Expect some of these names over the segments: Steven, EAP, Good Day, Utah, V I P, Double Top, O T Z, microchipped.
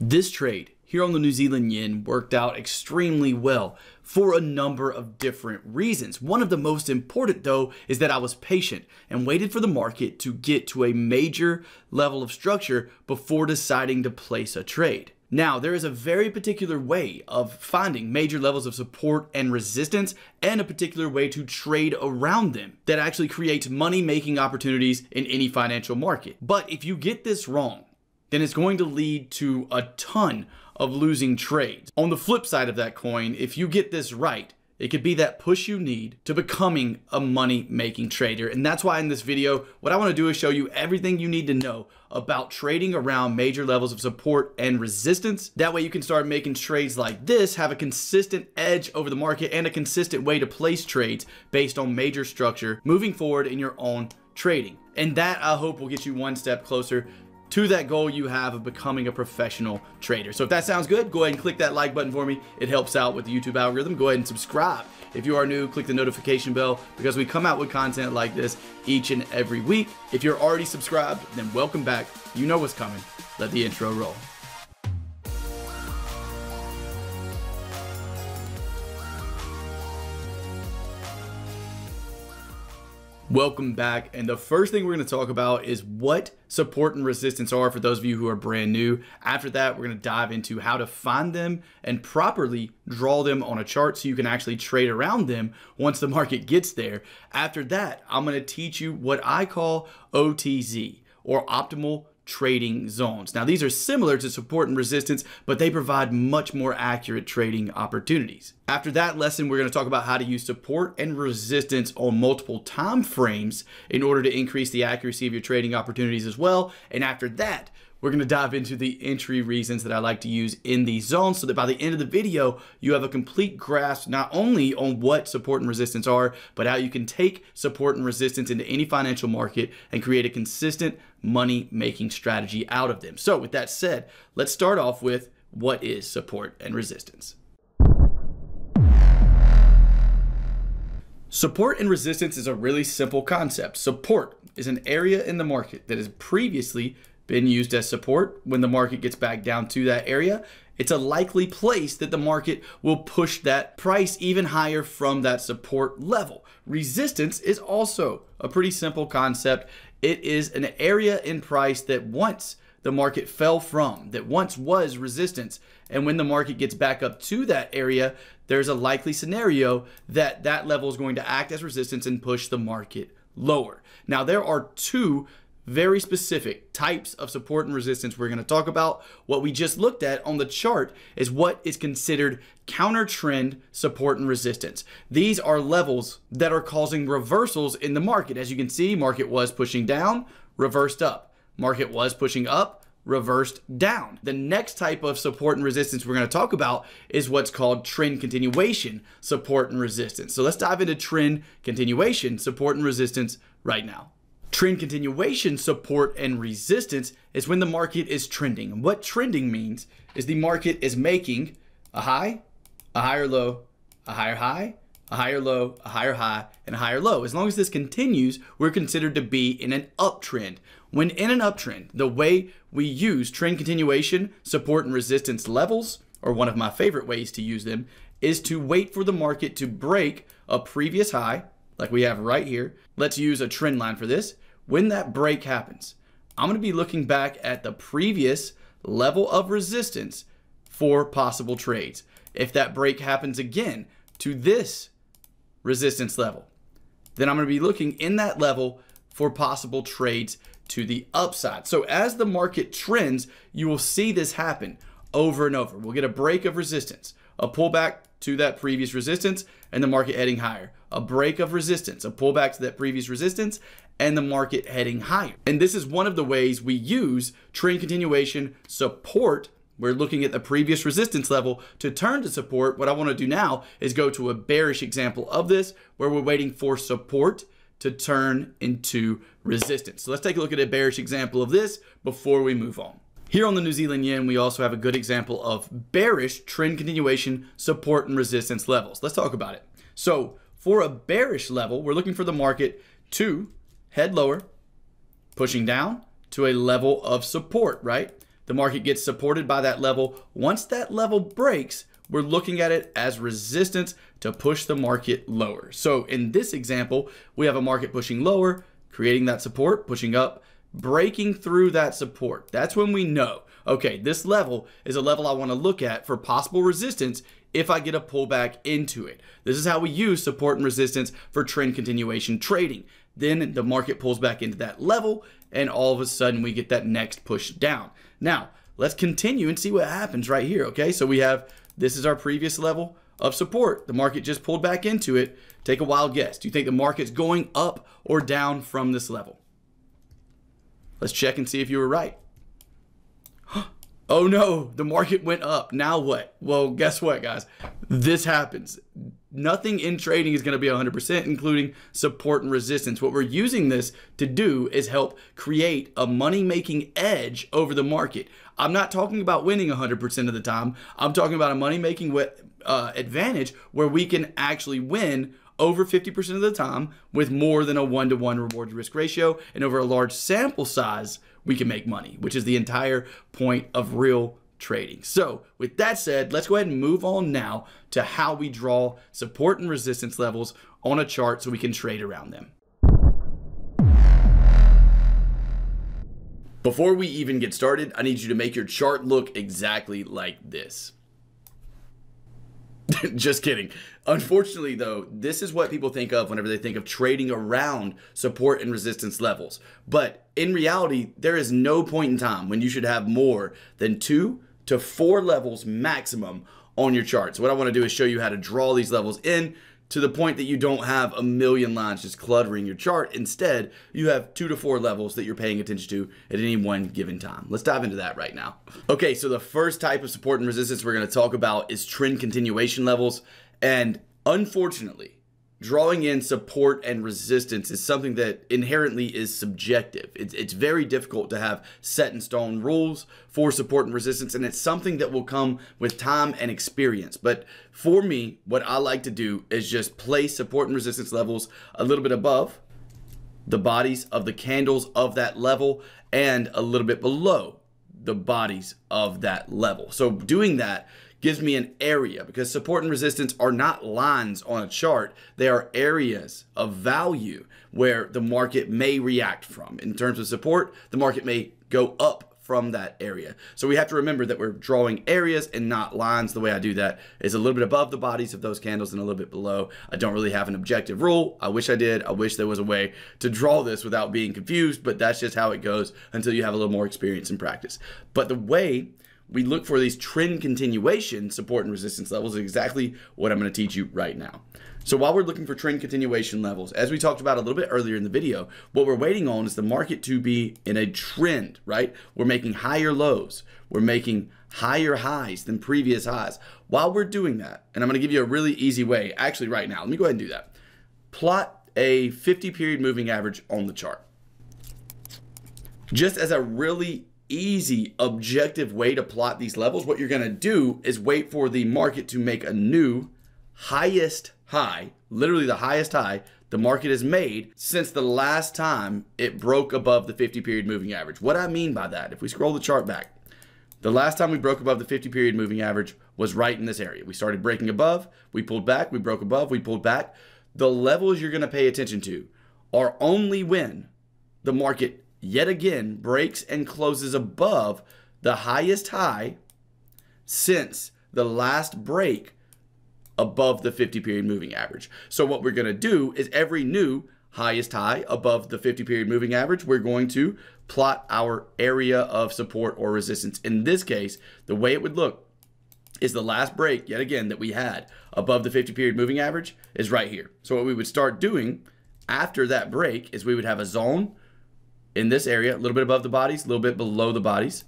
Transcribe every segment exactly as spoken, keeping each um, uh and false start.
This trade here on the New Zealand yen worked out extremely well for a number of different reasons. One of the most important, though, is that I was patient and waited for the market to get to a major level of structure before deciding to place a trade. Now, there is a very particular way of finding major levels of support and resistance and a particular way to trade around them that actually creates money-making opportunities in any financial market. But if you get this wrong, then it's going to lead to a ton of losing trades. On the flip side of that coin, if you get this right, it could be that push you need to becoming a money-making trader. And that's why in this video, what I want to do is show you everything you need to know about trading around major levels of support and resistance. That way you can start making trades like this, have a consistent edge over the market and a consistent way to place trades based on major structure moving forward in your own trading. And that I hope will get you one step closer to that goal you have of becoming a professional trader. So if that sounds good, go ahead and click that like button for me. It helps out with the YouTube algorithm. Go ahead and subscribe. If you are new, click the notification bell because we come out with content like this each and every week. If you're already subscribed, then welcome back. You know what's coming. Let the intro roll. Welcome back, and the first thing we're going to talk about is what support and resistance are for those of you who are brand new. After that, we're going to dive into how to find them and properly draw them on a chart so you can actually trade around them once the market gets there. After that, I'm going to teach you what I call O T Z, or optimal trading zones. Now, these are similar to support and resistance, but they provide much more accurate trading opportunities. After that lesson, we're going to talk about how to use support and resistance on multiple time frames in order to increase the accuracy of your trading opportunities as well. And after that, we're going to dive into the entry reasons that I like to use in these zones so that by the end of the video, you have a complete grasp not only on what support and resistance are, but how you can take support and resistance into any financial market and create a consistent money-making strategy out of them. So with that said, let's start off with what is support and resistance. Support and resistance is a really simple concept. Support is an area in the market that is previously been used as support. When the market gets back down to that area, it's a likely place that the market will push that price even higher from that support level. Resistance is also a pretty simple concept. It is an area in price that once the market fell from, that once was resistance, and when the market gets back up to that area, there's a likely scenario that that level is going to act as resistance and push the market lower. Now, there are two very specific types of support and resistance we're going to talk about. What we just looked at on the chart is what is considered counter trend support and resistance. These are levels that are causing reversals in the market. As you can see, market was pushing down, reversed up. Market was pushing up, reversed down. The next type of support and resistance we're going to talk about is what's called trend continuation support and resistance. So let's dive into trend continuation support and resistance right now. Trend continuation support and resistance is when the market is trending. And what trending means is the market is making a high, a higher low, a higher high, a higher low, a higher high, and a higher low. As long as this continues, we're considered to be in an uptrend. When in an uptrend, the way we use trend continuation, support, and resistance levels, or one of my favorite ways to use them, is to wait for the market to break a previous high, like we have right here. Let's use a trend line for this. When that break happens, I'm gonna be looking back at the previous level of resistance for possible trades. If that break happens again to this resistance level, then I'm gonna be looking in that level for possible trades to the upside. So as the market trends, you will see this happen over and over. We'll get a break of resistance, a pullback to that previous resistance, and the market heading higher. A break of resistance, a pullback to that previous resistance, and the market heading higher. And this is one of the ways we use trend continuation support. We're looking at the previous resistance level to turn to support. What I want to do now is go to a bearish example of this where we're waiting for support to turn into resistance. So let's take a look at a bearish example of this before we move on. Here on the New Zealand yen, we also have a good example of bearish trend continuation support and resistance levels. Let's talk about it. So for a bearish level, we're looking for the market to head lower, pushing down to a level of support, right? The market gets supported by that level. Once that level breaks, we're looking at it as resistance to push the market lower. So in this example, we have a market pushing lower, creating that support, pushing up, breaking through that support. That's when we know, okay, this level is a level I want to look at for possible resistance if I get a pullback into it. This is how we use support and resistance for trend continuation trading. Then the market pulls back into that level, and all of a sudden we get that next push down. Now, let's continue and see what happens right here, okay? So we have, this is our previous level of support. The market just pulled back into it. Take a wild guess. Do you think the market's going up or down from this level? Let's check and see if you were right. Oh no, the market went up. Now what? Well, guess what, guys? This happens. Nothing in trading is going to be one hundred percent, including support and resistance. What we're using this to do is help create a money-making edge over the market. I'm not talking about winning one hundred percent of the time. I'm talking about a money-making uh, advantage where we can actually win over fifty percent of the time with more than a one-to-one reward to risk ratio, and over a large sample size, we can make money, which is the entire point of real trading. So with that said, let's go ahead and move on now to how we draw support and resistance levels on a chart so we can trade around them. Before we even get started, I need you to make your chart look exactly like this. Just kidding. Unfortunately, though, this is what people think of whenever they think of trading around support and resistance levels. But in reality, there is no point in time when you should have more than two to four levels maximum on your chart. So what I want to do is show you how to draw these levels in to the point that you don't have a million lines just cluttering your chart. Instead, you have two to four levels that you're paying attention to at any one given time. Let's dive into that right now. Okay, so the first type of support and resistance we're gonna talk about is trend continuation levels. And unfortunately, drawing in support and resistance is something that inherently is subjective. It's, it's very difficult to have set in stone rules for support and resistance, and it's something that will come with time and experience. But for me, what I like to do is just place support and resistance levels a little bit above the bodies of the candles of that level and a little bit below the bodies of that level. So doing that gives me an area, because support and resistance are not lines on a chart. They are areas of value where the market may react from. In terms of support, the market may go up from that area. So we have to remember that we're drawing areas and not lines. The way I do that is a little bit above the bodies of those candles and a little bit below. I don't really have an objective rule. I wish I did. I wish there was a way to draw this without being confused, but that's just how it goes until you have a little more experience and practice. But the way we look for these trend continuation support and resistance levels is exactly what I'm going to teach you right now. So while we're looking for trend continuation levels, as we talked about a little bit earlier in the video, what we're waiting on is the market to be in a trend, right? We're making higher lows. We're making higher highs than previous highs. While we're doing that, and I'm going to give you a really easy way, actually right now, let me go ahead and do that. Plot a fifty period moving average on the chart. Just as a really easy objective way to plot these levels, what you're going to do is wait for the market to make a new highest high, literally the highest high the market has made since the last time it broke above the fifty period moving average. What I mean by that, if we scroll the chart back, the last time we broke above the fifty period moving average was right in this area. We started breaking above, we pulled back, we broke above, we pulled back. The levels you're going to pay attention to are only when the market yet again breaks and closes above the highest high since the last break above the fifty period moving average. So what we're going to do is every new highest high above the fifty period moving average, we're going to plot our area of support or resistance. In this case, the way it would look is the last break yet again that we had above the fifty period moving average is right here. So what we would start doing after that break is we would have a zone in this area, a little bit above the bodies, a little bit below the bodies.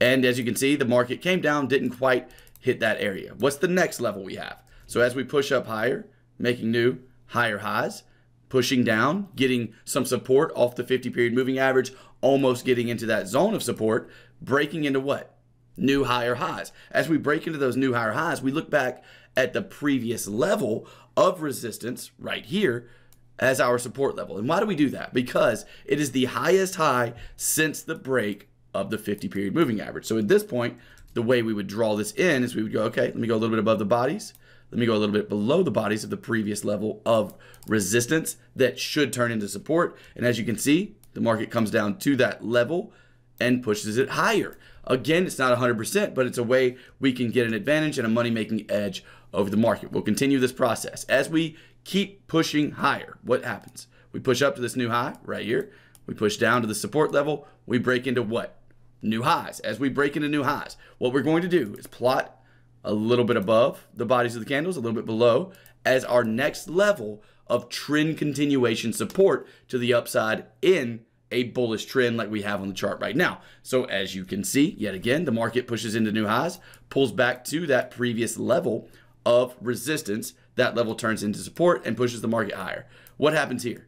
And as you can see, the market came down, didn't quite hit that area. What's the next level we have? So as we push up higher, making new higher highs, pushing down, getting some support off the fifty period moving average, almost getting into that zone of support, breaking into what? New higher highs. As we break into those new higher highs, we look back at the previous level of resistance right here as our support level. And why do we do that? Because it is the highest high since the break of the fifty period moving average. So at this point, the way we would draw this in is we would go, okay, let me go a little bit above the bodies. Let me go a little bit below the bodies of the previous level of resistance that should turn into support. And as you can see, the market comes down to that level and pushes it higher. Again, it's not one hundred percent, but it's a way we can get an advantage and a money-making edge over the market. We'll continue this process. As we keep pushing higher, what happens? We push up to this new high right here. We push down to the support level. We break into what? New highs. As we break into new highs, what we're going to do is plot a little bit above the bodies of the candles, a little bit below, as our next level of trend continuation support to the upside in a bullish trend like we have on the chart right now. So as you can see, yet again, the market pushes into new highs, pulls back to that previous level of resistance. That level turns into support and pushes the market higher. What happens here?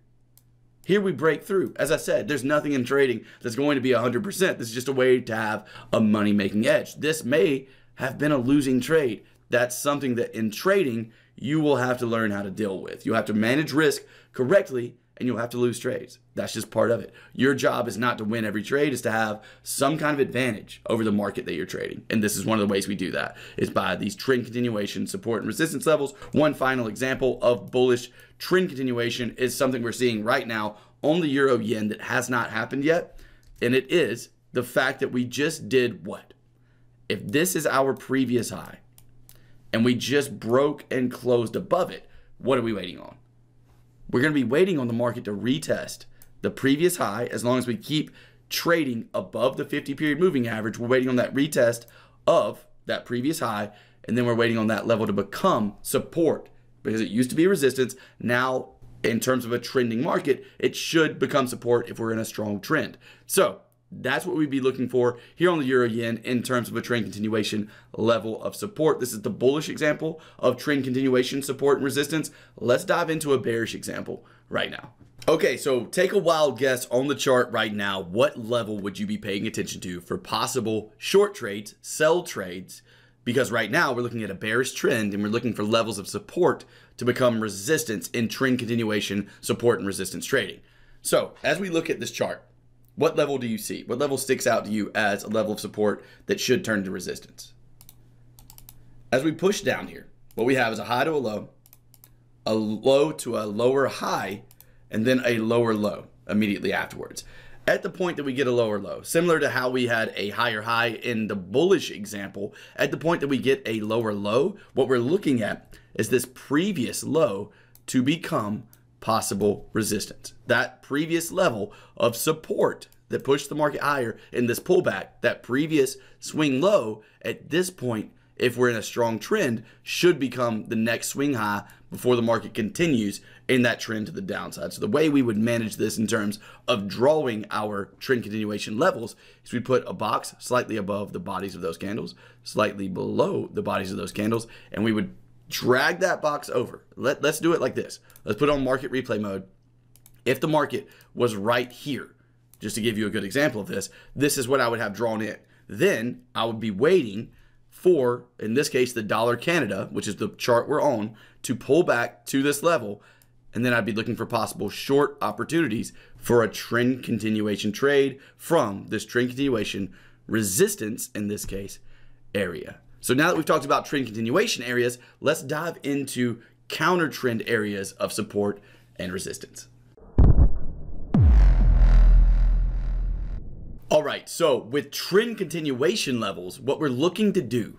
Here we break through. As I said, there's nothing in trading that's going to be one hundred percent. This is just a way to have a money-making edge. This may have been a losing trade. That's something that in trading, you will have to learn how to deal with. You'll have to manage risk correctly and you'll have to lose trades. That's just part of it. Your job is not to win every trade, is to have some kind of advantage over the market that you're trading. And this is one of the ways we do that, is by these trend continuation, support and resistance levels. One final example of bullish trend continuation is something we're seeing right now on the Euro Yen that has not happened yet. And it is the fact that we just did what? If this is our previous high and we just broke and closed above it, what are we waiting on? We're going to be waiting on the market to retest the previous high. As long as we keep trading above the fifty period moving average, we're waiting on that retest of that previous high, and then we're waiting on that level to become support, because it used to be resistance. Now, in terms of a trending market, it should become support if we're in a strong trend. So that's what we'd be looking for here on the Euro Yen in terms of a trend continuation level of support. This is the bullish example of trend continuation, support, and resistance. Let's dive into a bearish example right now. Okay, so take a wild guess on the chart right now. What level would you be paying attention to for possible short trades, sell trades? Because right now we're looking at a bearish trend and we're looking for levels of support to become resistance in trend continuation, support, and resistance trading. So as we look at this chart, what level do you see? What level sticks out to you as a level of support that should turn to resistance? As we push down here, what we have is a high to a low, a low to a lower high, and then a lower low immediately afterwards. At the point that we get a lower low, similar to how we had a higher high in the bullish example, at the point that we get a lower low, what we're looking at is this previous low to become possible resistance. That previous level of support that pushed the market higher in this pullback, that previous swing low at this point, if we're in a strong trend, should become the next swing high before the market continues in that trend to the downside. So the way we would manage this in terms of drawing our trend continuation levels is we put a box slightly above the bodies of those candles, slightly below the bodies of those candles, and we would drag that box over. Let, let's do it like this. Let's put on market replay mode. If the market was right here, just to give you a good example of this, this is what I would have drawn in. Then I would be waiting for, in this case, the dollar Canada, which is the chart we're on, to pull back to this level. And then I'd be looking for possible short opportunities for a trend continuation trade from this trend continuation resistance, in this case, area. So now that we've talked about trend continuation areas, let's dive into counter trend areas of support and resistance. All right, so with trend continuation levels, what we're looking to do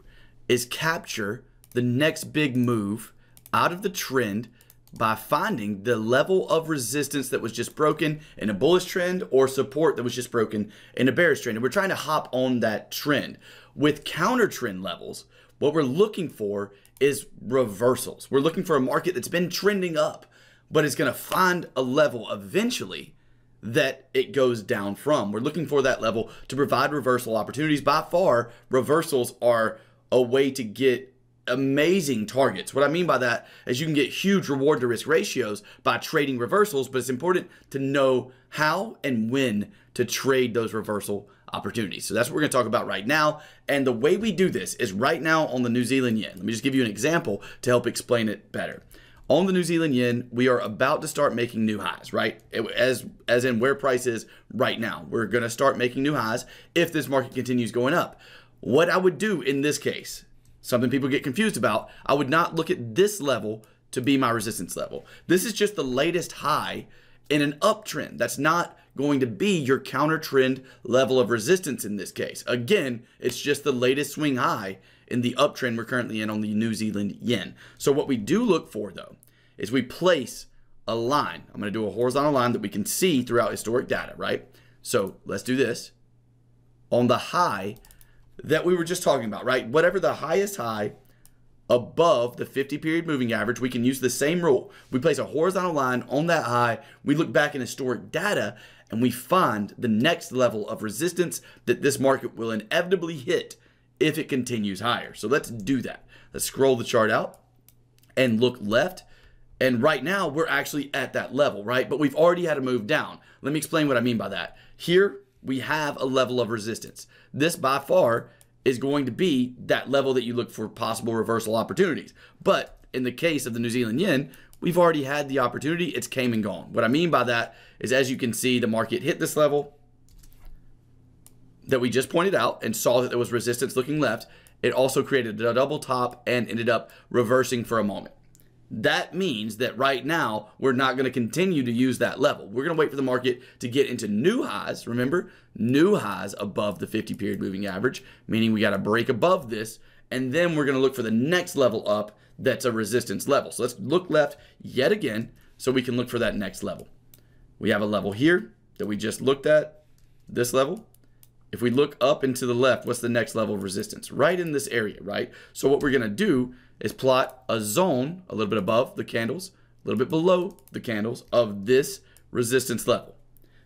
is capture the next big move out of the trend by finding the level of resistance that was just broken in a bullish trend, or support that was just broken in a bearish trend. And we're trying to hop on that trend. With counter trend levels, what we're looking for is reversals. We're looking for a market that's been trending up, but it's going to find a level eventually that it goes down from. We're looking for that level to provide reversal opportunities. By far, reversals are a way to get amazing targets. What I mean by that is you can get huge reward to risk ratios by trading reversals, but it's important to know how and when to trade those reversal opportunities. So that's what we're going to talk about right now. And the way we do this is right now on the New Zealand yen. Let me just give you an example to help explain it better. on the New Zealand yen, we are about to start making new highs, right? As, as in where price is right now. We're going to start making new highs if this market continues going up. What I would do in this case, something people get confused about, I would not look at this level to be my resistance level. This is just the latest high in an uptrend. That's not going to be your counter trend level of resistance in this case. Again, it's just the latest swing high in the uptrend we're currently in on the New Zealand yen. So what we do look for though, is we place a line. I'm gonna do a horizontal line that we can see throughout historic data, right? So let's do this on the high that we were just talking about, right? Whatever the highest high above the fifty period moving average, we can use the same rule. We place a horizontal line on that high. We look back in historic data and we find the next level of resistance that this market will inevitably hit if it continues higher. So let's do that. Let's scroll the chart out and look left. And right now we're actually at that level, right? But we've already had a move down. Let me explain what I mean by that. Here we have a level of resistance. This by far is going to be that level that you look for possible reversal opportunities. But in the case of the New Zealand yen, we've already had the opportunity. It's came and gone. What I mean by that is, as you can see, the market hit this level that we just pointed out and saw that there was resistance looking left. It also created a double top and ended up reversing for a moment. That means that right now, we're not going to continue to use that level. We're going to wait for the market to get into new highs. Remember, new highs above the fifty period moving average, meaning we got to break above this. And then we're going to look for the next level up that's a resistance level. So let's look left yet again so we can look for that next level. We have a level here that we just looked at, this level. If we look up and to the left, what's the next level of resistance? Right in this area, right? So what we're gonna do is plot a zone, a little bit above the candles, a little bit below the candles of this resistance level.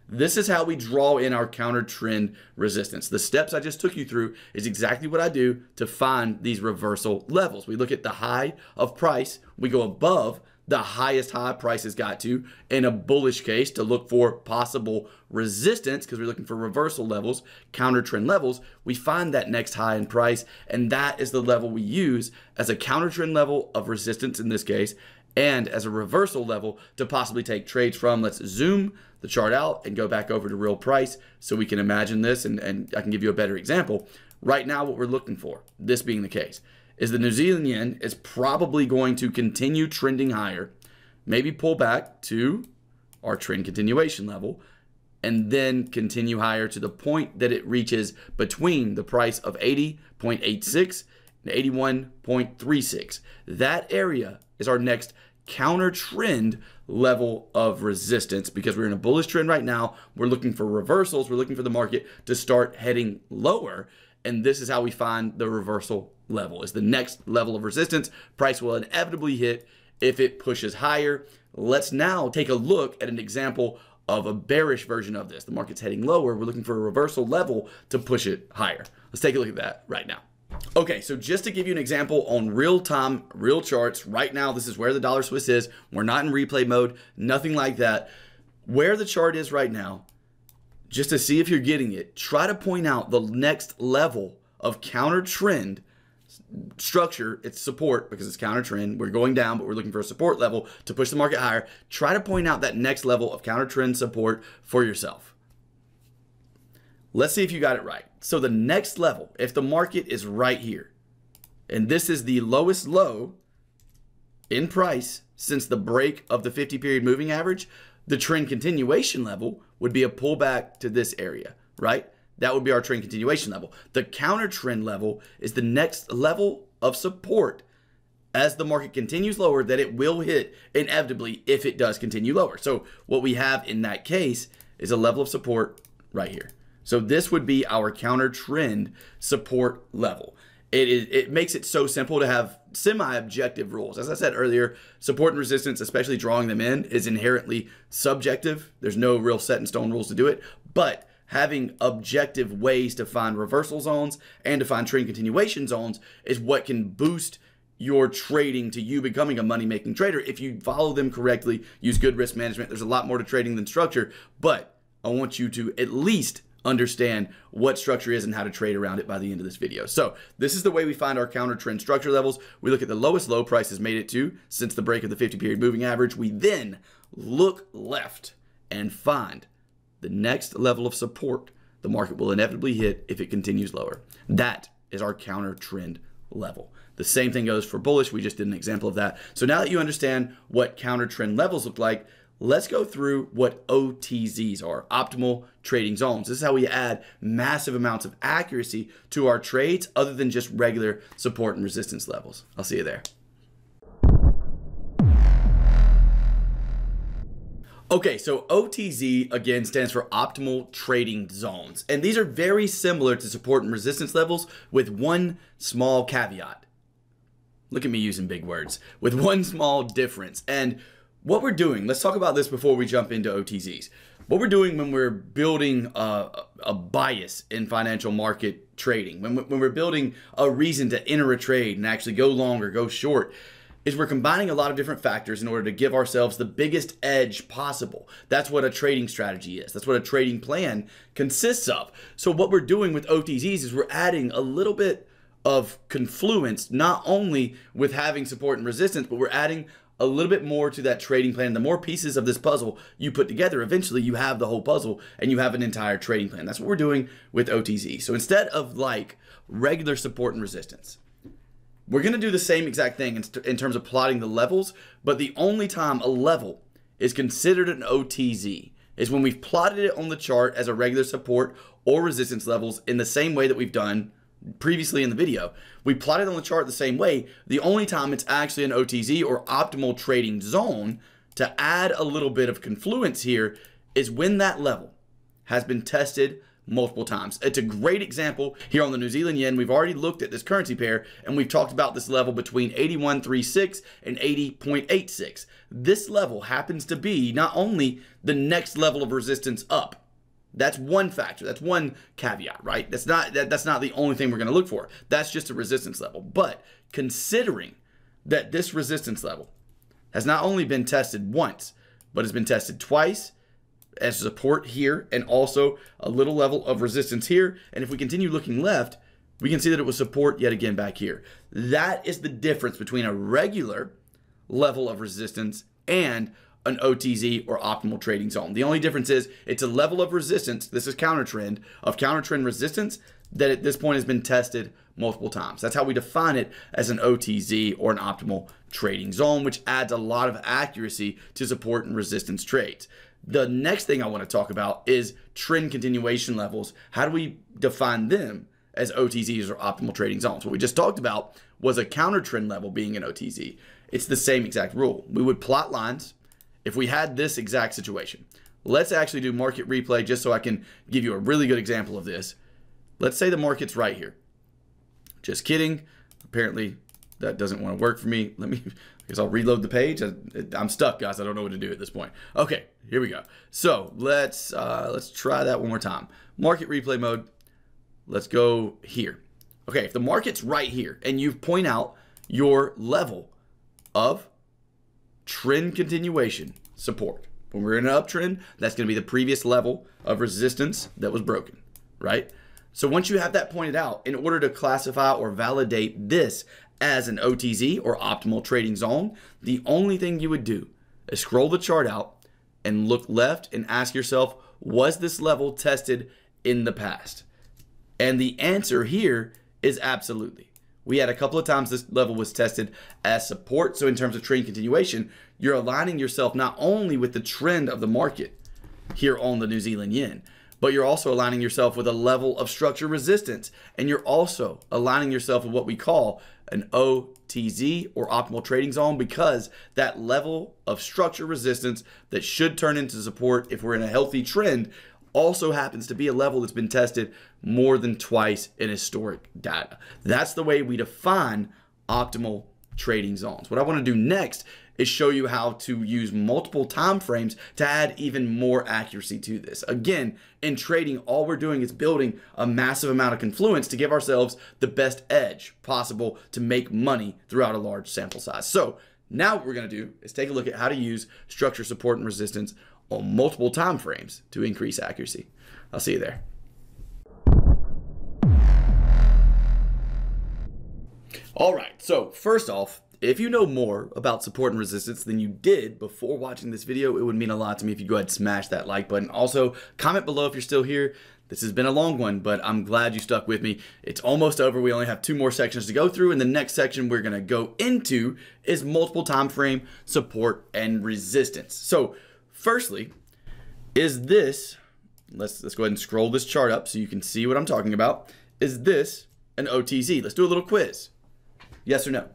This is how we draw in our counter trend resistance. The steps I just took you through is exactly what I do to find these reversal levels. We look at the high of price, we go above the highest high price has got to in a bullish case to look for possible resistance because we're looking for reversal levels, counter trend levels. We find that next high in price and that is the level we use as a counter trend level of resistance in this case and as a reversal level to possibly take trades from. Let's zoom the chart out and go back over to real price so we can imagine this and, and I can give you a better example. Right now what we're looking for, this being the case, is the New Zealand yen is probably going to continue trending higher, maybe pull back to our trend continuation level, and then continue higher to the point that it reaches between the price of eighty point eight six and eighty-one point three six. That area is our next counter trend level of resistance because we're in a bullish trend right now. We're looking for reversals. We're looking for the market to start heading lower. And this is how we find the reversal level. It's the next level of resistance. Price will inevitably hit if it pushes higher. Let's now take a look at an example of a bearish version of this. The market's heading lower. We're looking for a reversal level to push it higher. Let's take a look at that right now. Okay, so just to give you an example on real time, real charts, right now, this is where the dollar Swiss is. We're not in replay mode, nothing like that. Where the chart is right now, just to see if you're getting it, try to point out the next level of counter trend structure. It's support because it's counter trend. We're going down, but we're looking for a support level to push the market higher. Try to point out that next level of counter trend support for yourself. Let's see if you got it right. So the next level, if the market is right here, and this is the lowest low in price since the break of the fifty period moving average, the trend continuation level would be a pullback to this area, right? That would be our trend continuation level. The counter trend level is the next level of support. As the market continues lower, that it will hit inevitably if it does continue lower. So what we have in that case is a level of support right here. So this would be our counter trend support level. It, is, it makes it so simple to have semi-objective rules. As I said earlier, support and resistance, especially drawing them in, is inherently subjective. There's no real set in stone rules to do it, but having objective ways to find reversal zones and to find trend continuation zones is what can boost your trading to you becoming a money-making trader. If you follow them correctly, use good risk management, there's a lot more to trading than structure, but I want you to at least understand what structure is and how to trade around it by the end of this video. So this is the way we find our counter trend structure levels. We look at the lowest low price has made it to since the break of the fifty period moving average. We then look left and find the next level of support the market will inevitably hit if it continues lower. That is our counter trend level. The same thing goes for bullish. We just did an example of that. So now that you understand what counter trend levels look like, let's go through what O T Zs are, optimal trading zones. This is how we add massive amounts of accuracy to our trades other than just regular support and resistance levels. I'll see you there. Okay, so O T Z, again, stands for optimal trading zones. And these are very similar to support and resistance levels with one small caveat. Look at me using big words. With one small difference. And what we're doing, let's talk about this before we jump into O T Zs. What we're doing when we're building a, a bias in financial market trading, when, when we're building a reason to enter a trade and actually go long or go short, is we're combining a lot of different factors in order to give ourselves the biggest edge possible. That's what a trading strategy is. That's what a trading plan consists of. So what we're doing with O T Zs is we're adding a little bit of confluence, not only with having support and resistance, but we're adding a little bit more to that trading plan. The more pieces of this puzzle you put together, eventually you have the whole puzzle and you have an entire trading plan. That's what we're doing with O T Z. So instead of like regular support and resistance, we're going to do the same exact thing in, in terms of plotting the levels, but the only time a level is considered an O T Z is when we've plotted it on the chart as a regular support or resistance levels in the same way that we've done previously in the video. We plotted on the chart the same way. The only time it's actually an O T Z or optimal trading zone to add a little bit of confluence here is when that level has been tested multiple times. It's a great example here on the New Zealand yen. We've already looked at this currency pair and we've talked about this level between eighty-one point three six and eighty point eight six. This level happens to be not only the next level of resistance up. That's one factor. That's one caveat, right? That's not that, that's not the only thing we're going to look for. That's just a resistance level. But considering that this resistance level has not only been tested once, but has been tested twice as support here and also a little level of resistance here. And if we continue looking left, we can see that it was support yet again back here. That is the difference between a regular level of resistance and an O T Z or optimal trading zone. The only difference is it's a level of resistance. This is counter trend of counter trend resistance that at this point has been tested multiple times. That's how we define it as an O T Z or an optimal trading zone, which adds a lot of accuracy to support and resistance trades. The next thing I want to talk about is trend continuation levels. How do we define them as O T Zs or optimal trading zones? What we just talked about was a counter trend level being an O T Z. It's the same exact rule. We would plot lines if we had this exact situation. Let's actually do market replay just so I can give you a really good example of this. Let's say the market's right here. Just kidding. Apparently that doesn't want to work for me. Let me, I guess I'll reload the page. I, I'm stuck, guys. I don't know what to do at this point. Okay, here we go. So let's uh, let's try that one more time. Market replay mode. Let's go here. Okay, if the market's right here and you point out your level of trend continuation support. When we're in an uptrend, that's going to be the previous level of resistance that was broken, right? So once you have that pointed out, in order to classify or validate this as an O T Z or optimal trading zone, the only thing you would do is scroll the chart out and look left and ask yourself, was this level tested in the past? And the answer here is absolutely. We had a couple of times this level was tested as support. So in terms of trend continuation, you're aligning yourself not only with the trend of the market here on the New Zealand yen, but you're also aligning yourself with a level of structure resistance. And you're also aligning yourself with what we call an O T Z or optimal trading zone, because that level of structure resistance that should turn into support if we're in a healthy trend also happens to be a level that's been tested more than twice in historic data. That's the way we define optimal trading zones. What I want to do next is show you how to use multiple time frames to add even more accuracy to this. Again, in trading, all we're doing is building a massive amount of confluence to give ourselves the best edge possible to make money throughout a large sample size. So now what we're going to do is take a look at how to use structure, support, and resistance on multiple time frames to increase accuracy. I'll see you there. All right, so first off, if you know more about support and resistance than you did before watching this video, it would mean a lot to me if you go ahead and smash that like button. Also, comment below if you're still here. This has been a long one, but I'm glad you stuck with me. It's almost over. We only have two more sections to go through, and the next section we're gonna go into is multiple time frame, support, and resistance. So firstly, is this, let's, let's go ahead and scroll this chart up so you can see what I'm talking about. Is this an O T C? Let's do a little quiz. Yes or no?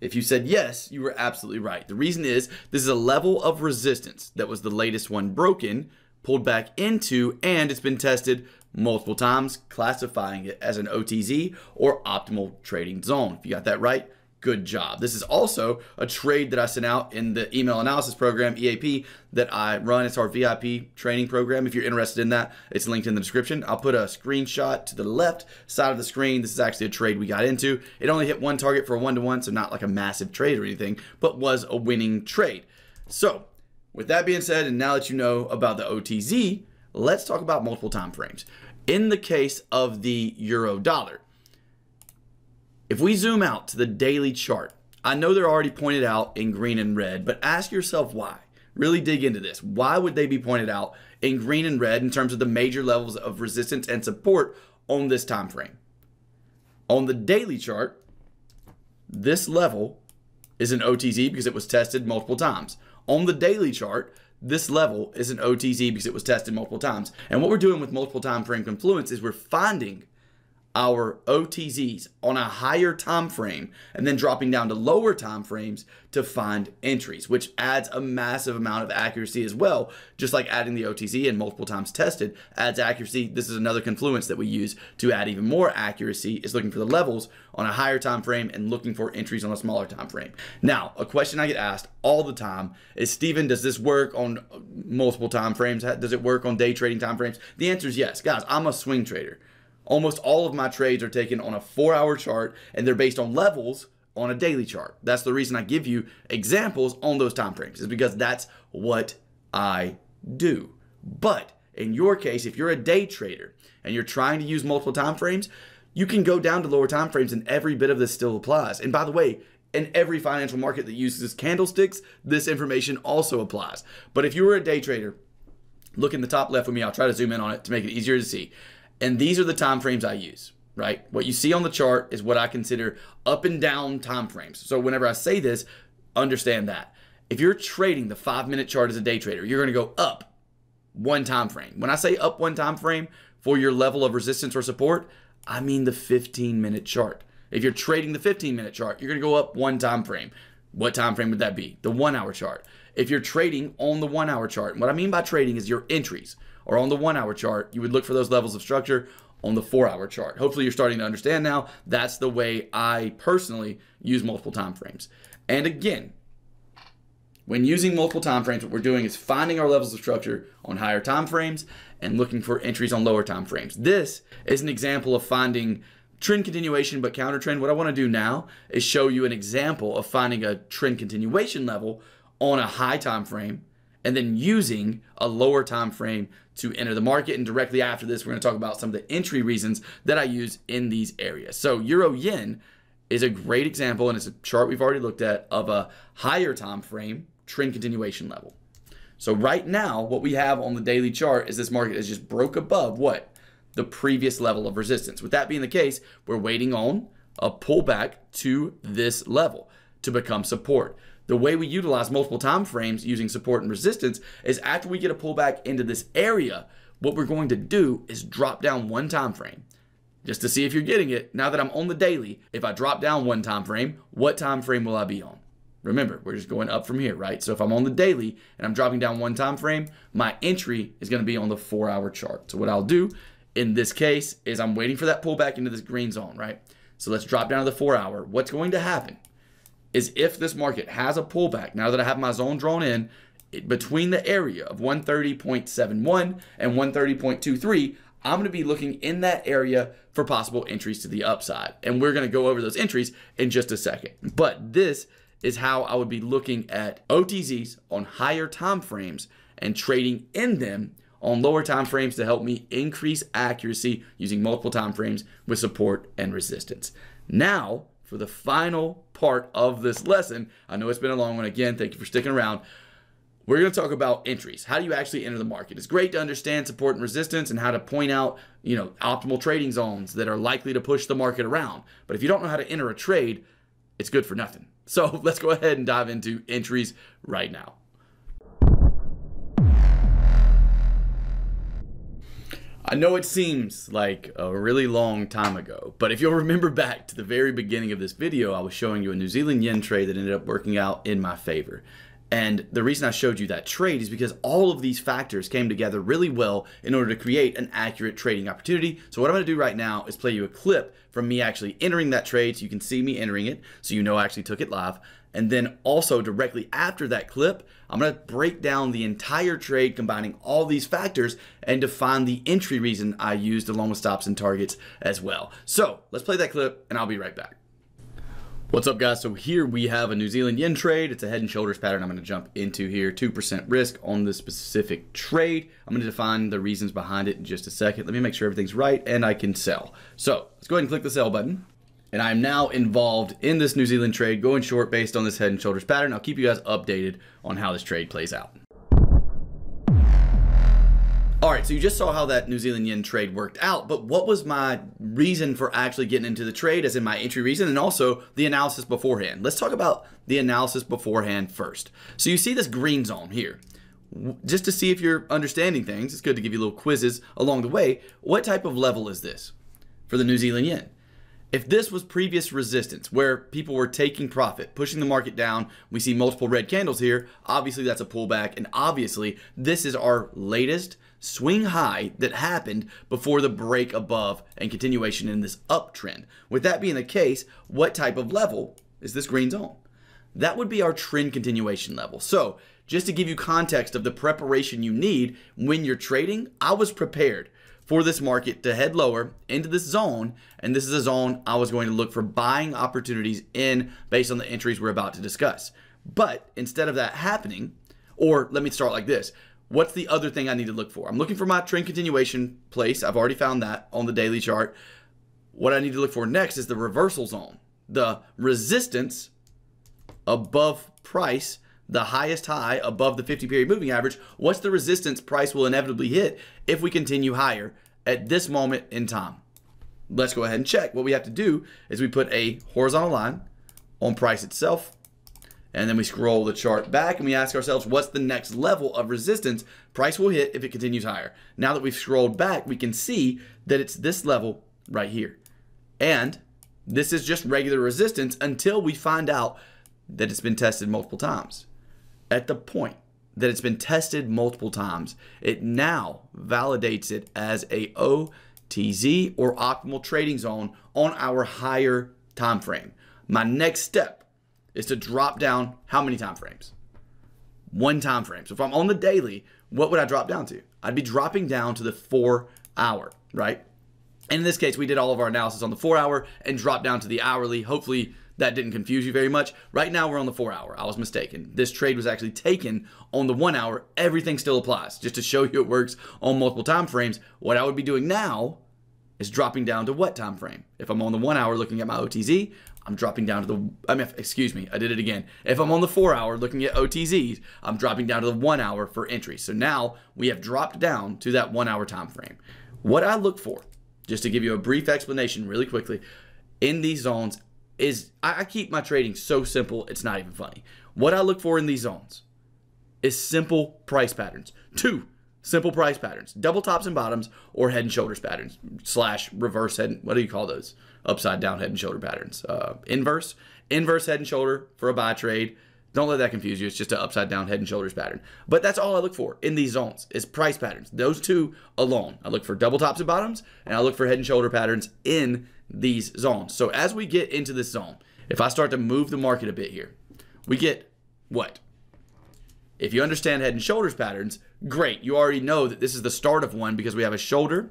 If you said yes, you were absolutely right. The reason is this is a level of resistance that was the latest one broken, pulled back into, and it's been tested multiple times, classifying it as an O T Z or optimal trading zone. If you got that right, good job. This is also a trade that I sent out in the email analysis program, E A P, that I run. It's our V I P training program. If you're interested in that, it's linked in the description. I'll put a screenshot to the left side of the screen. This is actually a trade we got into. It only hit one target for a one-to-one, so not like a massive trade or anything, but was a winning trade. So with that being said, and now that you know about the O T Z, let's talk about multiple time frames. In the case of the euro dollar, if we zoom out to the daily chart, I know they're already pointed out in green and red, but ask yourself why. Really dig into this. Why would they be pointed out in green and red in terms of the major levels of resistance and support on this time frame? On the daily chart, this level is an O T Z because it was tested multiple times. On the daily chart, this level is an O T Z because it was tested multiple times. And what we're doing with multiple time frame confluence is we're finding our O T Zs on a higher time frame and then dropping down to lower time frames to find entries, which adds a massive amount of accuracy as well. Just like adding the O T Z and multiple times tested adds accuracy, this is another confluence that we use to add even more accuracy, is looking for the levels on a higher time frame and looking for entries on a smaller time frame. Now, a question I get asked all the time is, Steven, does this work on multiple time frames? Does it work on day trading time frames? The answer is yes. Guys, I'm a swing trader. Almost all of my trades are taken on a four-hour chart, and they're based on levels on a daily chart. That's the reason I give you examples on those time frames, is because that's what I do. But in your case, if you're a day trader and you're trying to use multiple time frames, you can go down to lower time frames, and every bit of this still applies. And by the way, in every financial market that uses candlesticks, this information also applies. But if you were a day trader, look in the top left with me. I'll try to zoom in on it to make it easier to see. And these are the time frames I use, right? What you see on the chart is what I consider up and down time frames. So whenever I say this, understand that. If you're trading the five-minute chart as a day trader, you're gonna go up one time frame. When I say up one time frame for your level of resistance or support, I mean the fifteen-minute chart. If you're trading the fifteen-minute chart, you're gonna go up one time frame. What time frame would that be? The one-hour chart. If you're trading on the one-hour chart, and what I mean by trading is your entries, or on the one-hour chart, you would look for those levels of structure on the four-hour chart. Hopefully, you're starting to understand now. That's the way I personally use multiple time frames. And again, when using multiple time frames, what we're doing is finding our levels of structure on higher time frames and looking for entries on lower time frames. This is an example of finding trend continuation but counter trend. What I want to do now is show you an example of finding a trend continuation level on a high time frame and then using a lower time frame to enter the market. And directly after this, we're gonna talk about some of the entry reasons that I use in these areas. So Euro Yen is a great example, and it's a chart we've already looked at, of a higher time frame trend continuation level. So right now, what we have on the daily chart is this market has just broke above what? The previous level of resistance. With that being the case, we're waiting on a pullback to this level to become support. The way we utilize multiple time frames using support and resistance is after we get a pullback into this area, what we're going to do is drop down one time frame just to see if you're getting it. Now that I'm on the daily, if I drop down one time frame, what time frame will I be on? Remember, we're just going up from here, right? So if I'm on the daily and I'm dropping down one time frame, my entry is going to be on the four-hour chart. So what I'll do in this case is I'm waiting for that pullback into this green zone, right? So let's drop down to the four-hour. What's going to happen is if this market has a pullback, now that I have my zone drawn in, it, between the area of one thirty point seven one and one thirty point two three, I'm gonna be looking in that area for possible entries to the upside. And we're gonna go over those entries in just a second. But this is how I would be looking at O T Zs on higher time frames and trading in them on lower time frames to help me increase accuracy using multiple time frames with support and resistance. Now, for the final part of this lesson, I know it's been a long one. Again, thank you for sticking around. We're going to talk about entries. How do you actually enter the market? It's great to understand support and resistance and how to point out, you know, optimal trading zones that are likely to push the market around. But if you don't know how to enter a trade, it's good for nothing. So let's go ahead and dive into entries right now. I know it seems like a really long time ago, but if you'll remember back to the very beginning of this video, I was showing you a New Zealand yen trade that ended up working out in my favor. And the reason I showed you that trade is because all of these factors came together really well in order to create an accurate trading opportunity. So what I'm gonna do right now is play you a clip from me actually entering that trade so you can see me entering it, so you know I actually took it live. And then also directly after that clip, I'm gonna break down the entire trade combining all these factors and define the entry reason I used along with stops and targets as well. So let's play that clip and I'll be right back. What's up, guys? So here we have a New Zealand yen trade. It's a head and shoulders pattern I'm gonna jump into here. two percent risk on this specific trade. I'm gonna define the reasons behind it in just a second. Let me make sure everything's right and I can sell. So let's go ahead and click the sell button. And I'm now involved in this New Zealand trade, going short based on this head and shoulders pattern. I'll keep you guys updated on how this trade plays out. All right, so you just saw how that New Zealand yen trade worked out, but what was my reason for actually getting into the trade, as in my entry reason, and also the analysis beforehand? Let's talk about the analysis beforehand first. So you see this green zone here. Just to see if you're understanding things, it's good to give you little quizzes along the way. What type of level is this for the New Zealand yen? If this was previous resistance where people were taking profit, pushing the market down, we see multiple red candles here, obviously that's a pullback, and obviously this is our latest swing high that happened before the break above and continuation in this uptrend. With that being the case, what type of level is this green zone? That would be our trend continuation level. So just to give you context of the preparation you need when you're trading, I was prepared for this market to head lower into this zone, and this is a zone I was going to look for buying opportunities in based on the entries we're about to discuss. But instead of that happening, or let me start like this, what's the other thing I need to look for? I'm looking for my trend continuation place. I've already found that on the daily chart. What I need to look for next is the reversal zone, the resistance above price, the highest high above the fifty period moving average. What's the resistance price will inevitably hit if we continue higher at this moment in time? Let's go ahead and check. What we have to do is we put a horizontal line on price itself, and then we scroll the chart back and we ask ourselves, what's the next level of resistance price will hit if it continues higher? Now that we've scrolled back, we can see that it's this level right here. And this is just regular resistance until we find out that it's been tested multiple times. At the point that it's been tested multiple times, it now validates it as a O T Z, or optimal trading zone, on our higher time frame. My next step is to drop down how many time frames? One time frame. So if I'm on the daily, what would I drop down to? I'd be dropping down to the four hour, right? And in this case, we did all of our analysis on the four hour and dropped down to the hourly. Hopefully that didn't confuse you very much. Right now we're on the four hour. I was mistaken. This trade was actually taken on the one hour. Everything still applies. Just to show you it works on multiple time frames. What I would be doing now is dropping down to what time frame? If I'm on the one hour looking at my O T Z, I'm dropping down to the, I mean, excuse me, I did it again. If I'm on the four hour looking at O T Zs, I'm dropping down to the one hour for entry. So now we have dropped down to that one hour time frame. What I look for, just to give you a brief explanation really quickly, in these zones is, I keep my trading so simple, it's not even funny. What I look for in these zones is simple price patterns. Two simple price patterns, double tops and bottoms, or head and shoulders patterns, slash reverse head, and, what do you call those? Upside down head and shoulder patterns. Uh, inverse, inverse head and shoulder for a buy trade. Don't let that confuse you, it's just an upside down head and shoulders pattern. But that's all I look for in these zones, is price patterns, those two alone. I look for double tops and bottoms, and I look for head and shoulder patterns in these zones. So as we get into this zone, if I start to move the market a bit here, we get what? If you understand head and shoulders patterns, great. You already know that this is the start of one because we have a shoulder,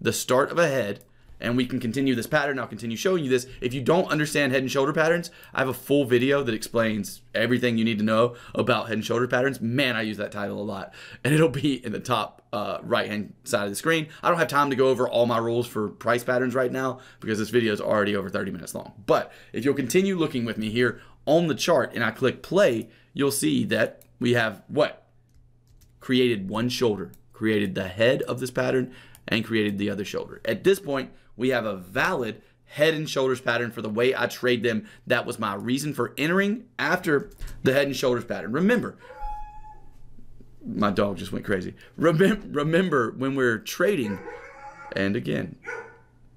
the start of a head, and we can continue this pattern. I'll continue showing you this. If you don't understand head and shoulder patterns, I have a full video that explains everything you need to know about head and shoulder patterns. Man, I use that title a lot, and it'll be in the top uh, right-hand side of the screen. I don't have time to go over all my rules for price patterns right now because this video is already over thirty minutes long. But if you'll continue looking with me here on the chart and I click play, you'll see that we have what? Created one shoulder, created the head of this pattern, and created the other shoulder. At this point, we have a valid head and shoulders pattern for the way I trade them. That was my reason for entering after the head and shoulders pattern. Remember, my dog just went crazy. Remember, remember when we're trading, and again,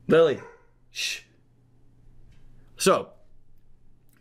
Lily, shh. So,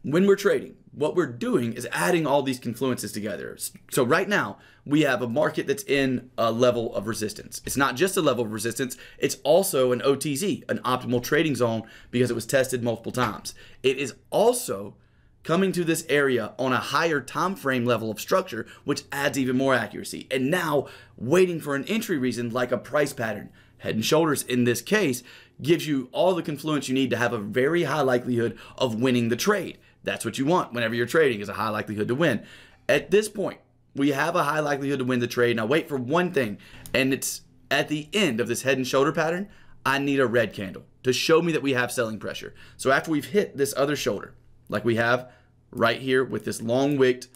when we're trading, what we're doing is adding all these confluences together. So right now, we have a market that's in a level of resistance. It's not just a level of resistance, it's also an O T Z, an optimal trading zone, because it was tested multiple times. It is also coming to this area on a higher time frame level of structure, which adds even more accuracy. And now, waiting for an entry reason like a price pattern. Head and shoulders in this case gives you all the confluence you need to have a very high likelihood of winning the trade. That's what you want whenever you're trading, is a high likelihood to win. At this point, we have a high likelihood to win the trade. Now wait for one thing, and it's at the end of this head and shoulder pattern, I need a red candle to show me that we have selling pressure. So after we've hit this other shoulder, like we have right here with this long wicked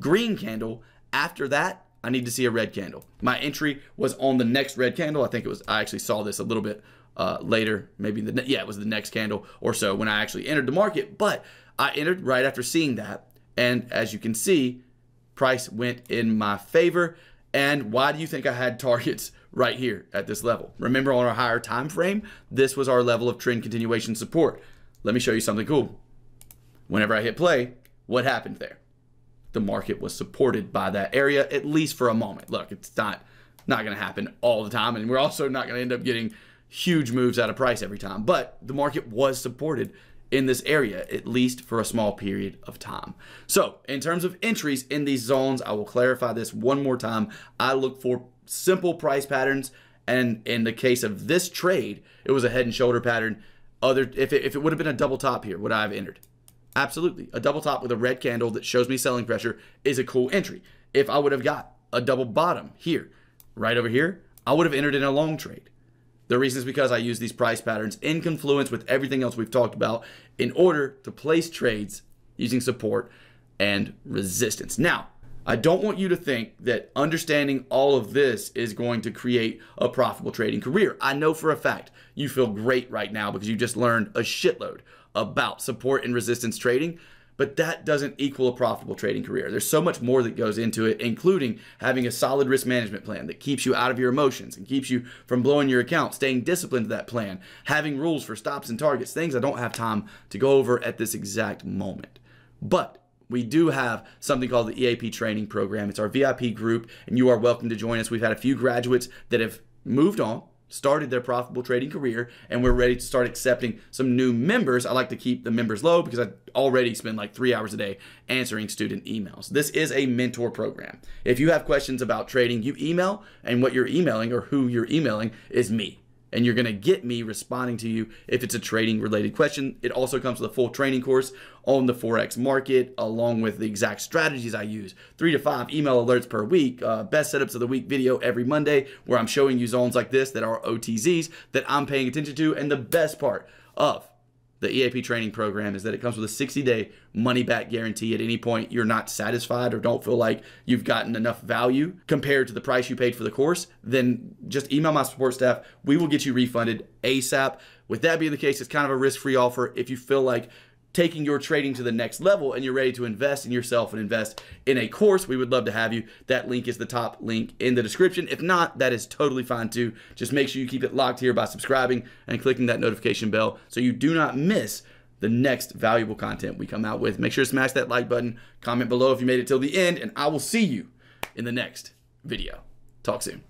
green candle, after that, I need to see a red candle. My entry was on the next red candle. I think it was, I actually saw this a little bit uh, later, maybe the, yeah, it was the next candle or so when I actually entered the market, but I entered right after seeing that. And as you can see, price went in my favor. And why do you think I had targets right here at this level? Remember, on our higher time frame, this was our level of trend continuation support. Let me show you something cool. Whenever I hit play, what happened there? The market was supported by that area, at least for a moment. Look, it's not, not going to happen all the time, and we're also not going to end up getting huge moves out of price every time, but the market was supported in this area, at least for a small period of time. So in terms of entries in these zones, I will clarify this one more time. I look for simple price patterns, and in the case of this trade, it was a head and shoulder pattern. Other, if it, if it would have been a double top here, would I have entered? Absolutely. A double top with a red candle that shows me selling pressure is a cool entry. If I would have got a double bottom here, right over here, I would have entered in a long trade. The reason is because I use these price patterns in confluence with everything else we've talked about in order to place trades using support and resistance. Now, I don't want you to think that understanding all of this is going to create a profitable trading career. I know for a fact you feel great right now because you just learned a shitload about support and resistance trading, but that doesn't equal a profitable trading career. There's so much more that goes into it, including having a solid risk management plan that keeps you out of your emotions and keeps you from blowing your account, staying disciplined to that plan, having rules for stops and targets, things I don't have time to go over at this exact moment. But we do have something called the E A P training program. It's our V I P group, and you are welcome to join us. We've had a few graduates that have moved on, started their profitable trading career, and we're ready to start accepting some new members. I like to keep the members low because I already spend like three hours a day answering student emails. This is a mentor program. If you have questions about trading, you email, and what you're emailing or who you're emailing is me. And you're gonna get me responding to you if it's a trading related question. It also comes with a full training course on the Forex market, along with the exact strategies I use. Three to five email alerts per week, uh, best setups of the week video every Monday, where I'm showing you zones like this that are O T Zs that I'm paying attention to. And the best part of the E A P training program is that it comes with a sixty day money back guarantee. At any point you're not satisfied or don't feel like you've gotten enough value compared to the price you paid for the course, then just email my support staff. We will get you refunded ASAP. With that being the case, it's kind of a risk-free offer. If you feel like taking your trading to the next level and you're ready to invest in yourself and invest in a course, we would love to have you. That link is the top link in the description. If not, that is totally fine too. Just make sure you keep it locked here by subscribing and clicking that notification bell so you do not miss the next valuable content we come out with. Make sure to smash that like button, comment below if you made it till the end, and I will see you in the next video. Talk soon.